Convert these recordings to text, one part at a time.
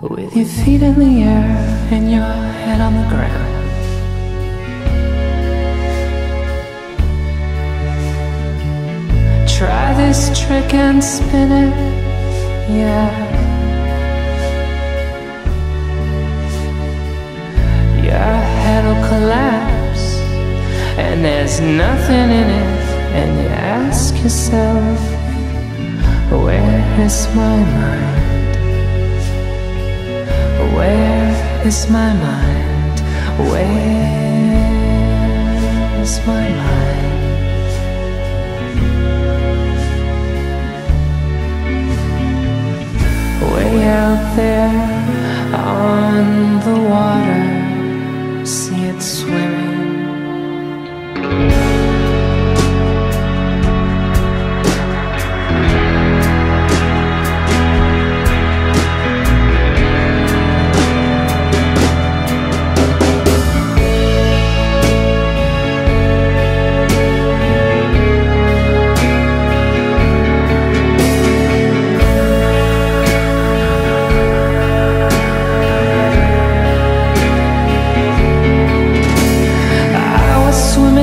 With your feet in the air and your head on the ground, try this trick and spin it, yeah. Your head'll collapse and there's nothing in it, and you ask yourself, where is my mind? Where is my mind? Where is my mind? Way out there on the water, see it swimming.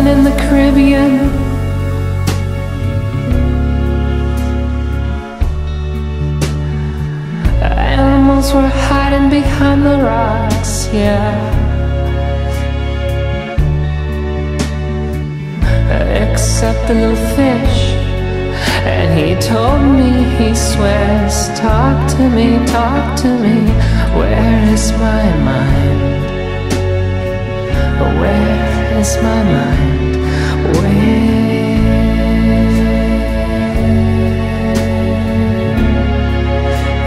In the Caribbean, animals were hiding behind the rocks, yeah. Except the little fish, and he told me, he swears, talk to me, talk to me. Where is my mind? Where is my mind? Where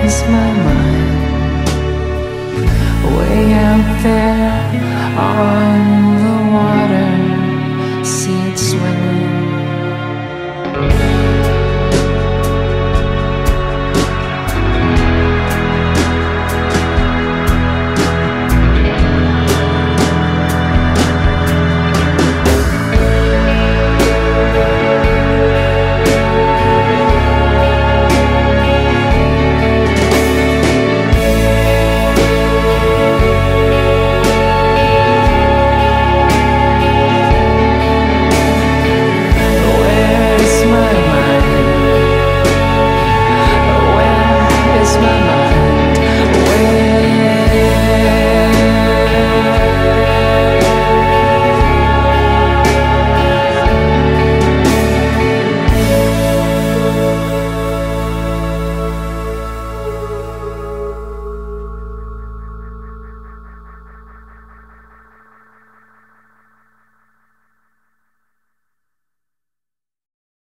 is my mind? Way out there on